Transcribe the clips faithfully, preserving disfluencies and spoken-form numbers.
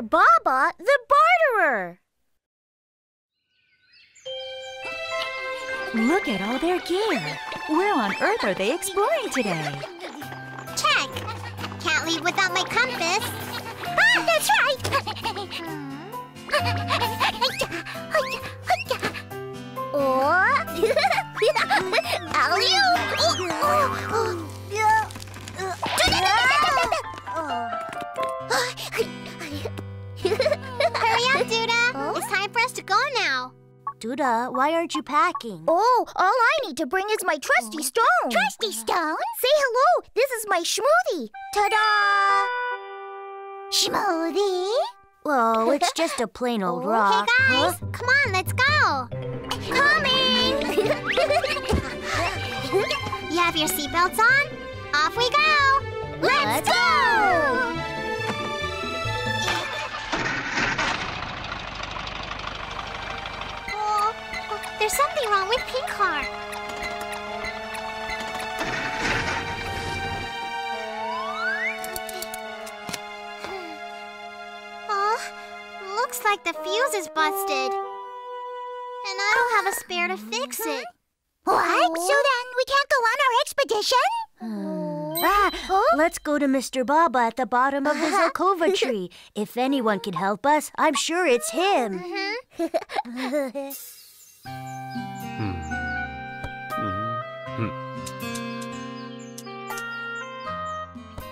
Mister Baba the Barterer. Look at all their gear. Where on earth are they exploring today? Check. Can't leave without my compass. Ah, that's right. Oh. Hurry up, Duda. Oh? It's time for us to go now. Duda, why aren't you packing? Oh, all I need to bring is my trusty stone. Trusty stone? Say hello. This is my smoothie. Ta-da! Smoothie? Oh, it's just a plain old rock. Hey, guys. Huh? Come on, let's go. Coming! You have your seatbelts on? Off we go. Let's, let's go! go! There's something wrong with Pink Heart. Oh, looks like the fuse is busted. And I don't have a spare to fix it. What? So then we can't go on our expedition? Hmm. Ah, oh? Let's go to Mister Baba at the bottom of the zelkova tree. If anyone can help us, I'm sure it's him. Mm-hmm. Hmm. Mm-hmm. Hmm.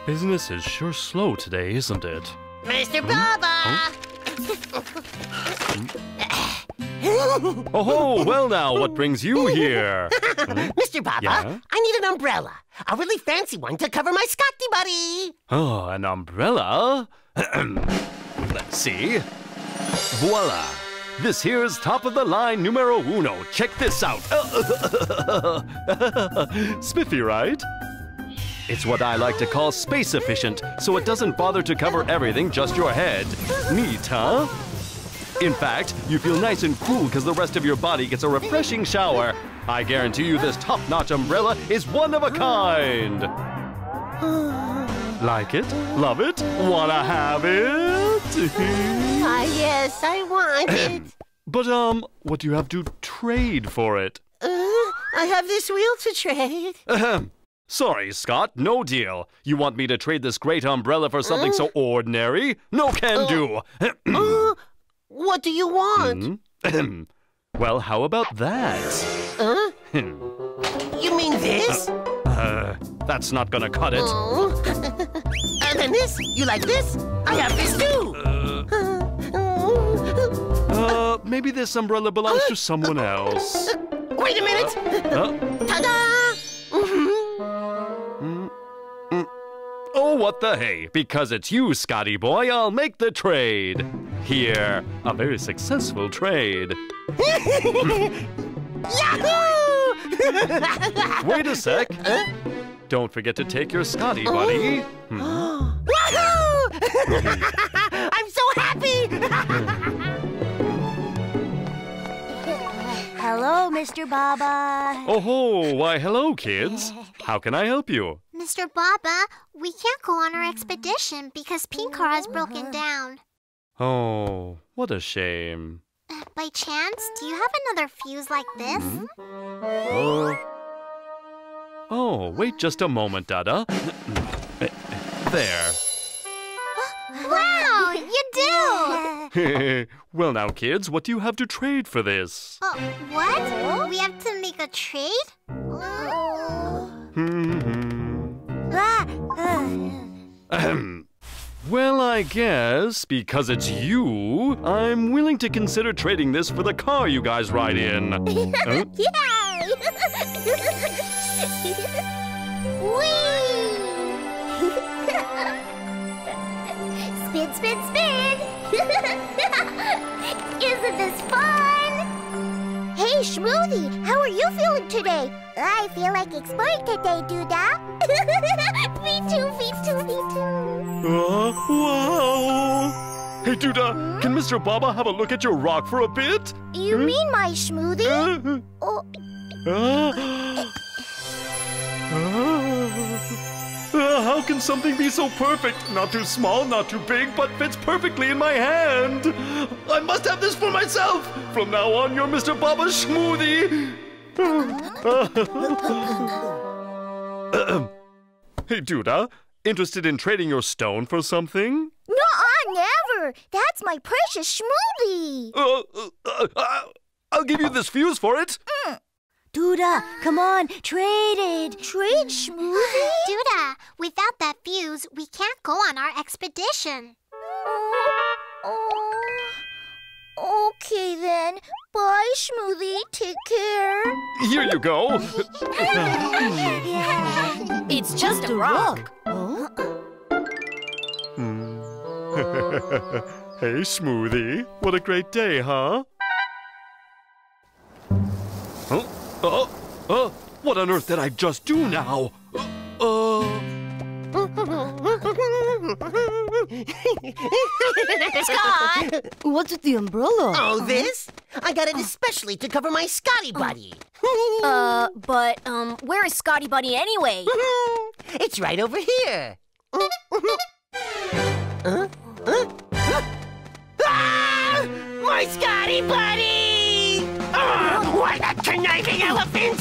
Business is sure slow today, isn't it? Mister Hmm? Baba! Huh? Hmm? Oh, ho, well now, what brings you here? Hmm? Mister Baba, yeah? I need an umbrella. A really fancy one to cover my Scotty Buddy. Oh, an umbrella? Let's see. Voila! This here's top of the line numero uno. Check this out. Spiffy, right? It's what I like to call space efficient, so it doesn't bother to cover everything, just your head. Neat, huh? In fact, you feel nice and cool because the rest of your body gets a refreshing shower. I guarantee you this top-notch umbrella is one of a kind. Like it? Love it? Wanna have it? Ah, yes, I want it. But, um, what do you have to trade for it? Uh, I have this wheel to trade. Ahem. Sorry, Scott, no deal. You want me to trade this great umbrella for something uh? so ordinary? No can uh, do. uh, what do you want? Mm? Well, how about that? Huh? You mean this? Uh, uh, that's not gonna cut it. Oh. And then this? You like this? I have this too. Uh. Uh, maybe this umbrella belongs to someone else. Wait a minute! Uh, Ta-da! Mm-hmm. Mm-hmm. Oh, what the hey! Because it's you, Scotty boy, I'll make the trade. Here, a very successful trade. Yahoo! Wait a sec. Uh? Don't forget to take your Scotty buddy. Oh. Hmm. Wahoo! I'm so happy! Hello, Mister Baba. Oh, ho. Why, hello, kids. How can I help you? Mister Baba, we can't go on our expedition because Pinkar has broken down. Oh, what a shame. Uh, by chance, do you have another fuse like this? Mm-hmm. Oh. Oh, wait just a moment, Dada. There. Wow, you do! Well now, kids, what do you have to trade for this? Uh, what? We have to make a trade? Well, I guess, because it's you, I'm willing to consider trading this for the car you guys ride in. Huh? Yay! Whee! Spin, spin, spin! Isn't this fun? Hey, Smoothie, how are you feeling today? I feel like exploring today, Duda. Me too, me too, me too. Uh, wow! Hey, Duda, hmm? Can Mister Baba have a look at your rock for a bit? You hmm? mean my Smoothie? Uh, oh. uh, uh, uh, uh, uh, How can something be so perfect? Not too small, not too big, but fits perfectly in my hand. I must have this for myself. From now on, you're Mister Baba's smoothie. Hey, Duda, interested in trading your stone for something? No, never. That's my precious smoothie. Uh, uh, uh, I'll give you this fuse for it. Mm. Duda, come on, trade it. Trade smoothie? Duda, without that fuse, we can't go on our expedition. Oh, oh. Okay then. Bye, smoothie. Take care. Here you go. It's just a rock. Huh? Hmm. Hey, smoothie. What a great day, huh? Huh? Uh, uh, what on earth did I just do now? Uh... Scott! What's with the umbrella? Oh, this? I got it especially to cover my Scotty Buddy. uh, but, um, where is Scotty Buddy anyway? It's right over here. Huh? Huh? Ah! My Scotty Buddy! Oh, what a conniving elephant!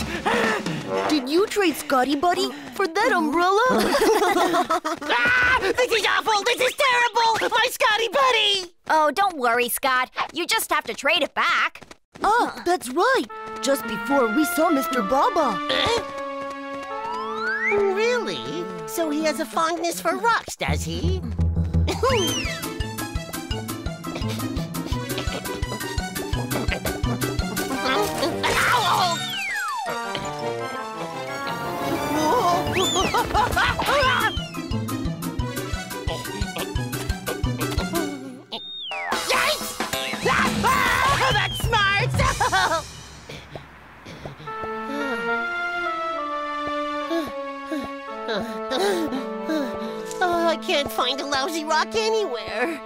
Did you trade Scotty Buddy for that umbrella? Ah, this is awful! This is terrible! My Scotty Buddy! Oh, don't worry, Scott. You just have to trade it back. Oh, that's right. Just before we saw Mister Baba. Eh? Really? So he has a fondness for rocks, does he? Yikes! Oh, that's smart! Oh, I can't find a lousy rock anywhere.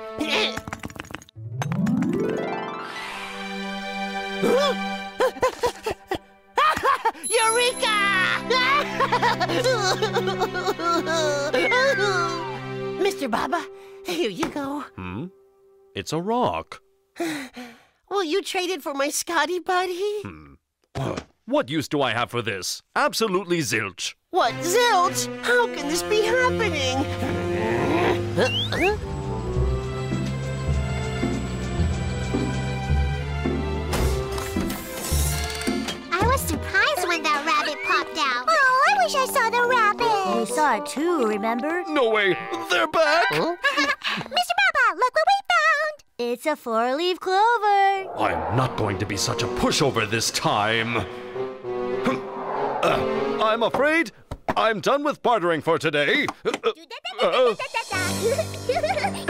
Mister Baba, here you go. Hmm? It's a rock. Well, you traded for my Scotty Buddy. Hmm. What use do I have for this? Absolutely zilch. What zilch? How can this be happening? Uh-huh. Surprised when that rabbit popped out. Oh, I wish I saw the rabbit. We saw it too, remember? No way. They're back. Huh? Mister Baba, look what we found. It's a four-leaf clover. I'm not going to be such a pushover this time. uh, I'm afraid I'm done with bartering for today. Uh, uh, Yay!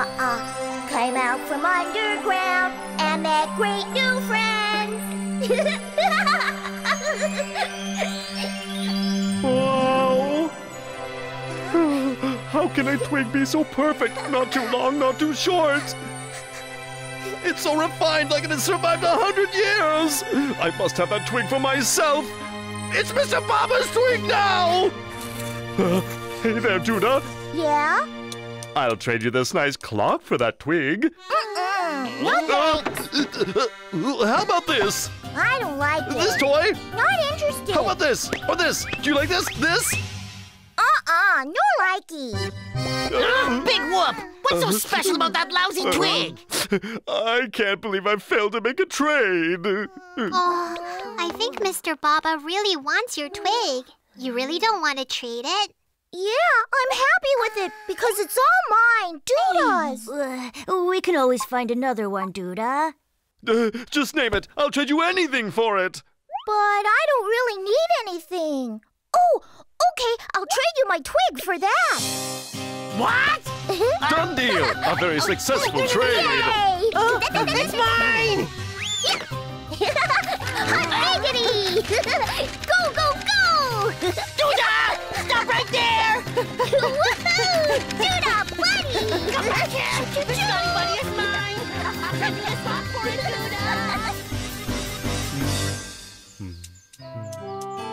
Uh-uh. Came out from underground and met great new friends. Wow. How can a twig be so perfect? Not too long, not too short. It's so refined, like it has survived a hundred years. I must have that twig for myself. It's Mister Baba's twig now. Uh, hey there, Duda. Yeah? I'll trade you this nice clock for that twig. Mm-mm. No thanks. Uh, how about this? I don't like it. This toy? Not interested. How about this? Or this? Do you like this? This? Uh-uh. No likey. Uh, Big whoop. What's so special about that lousy twig? I can't believe I failed to make a trade. Oh, I think Mister Baba really wants your twig. You really don't want to trade it? Yeah, I'm happy with it, because it's all mine, Duda's. Uh, we can always find another one, Duda. Uh, just name it. I'll trade you anything for it. But I don't really need anything. Oh, okay, I'll trade you my twig for that. What? Done deal. A very successful trade. Yay! Oh, it's mine! Yeah. Hot diggity! Go, go, go! Duda! Stop right there! Woohoo! Duda, buddy! Come back here!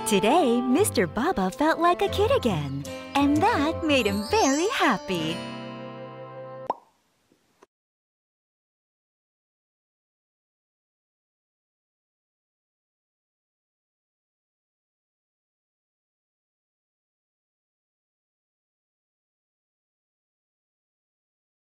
Today, Mister Baba felt like a kid again, and that made him very happy.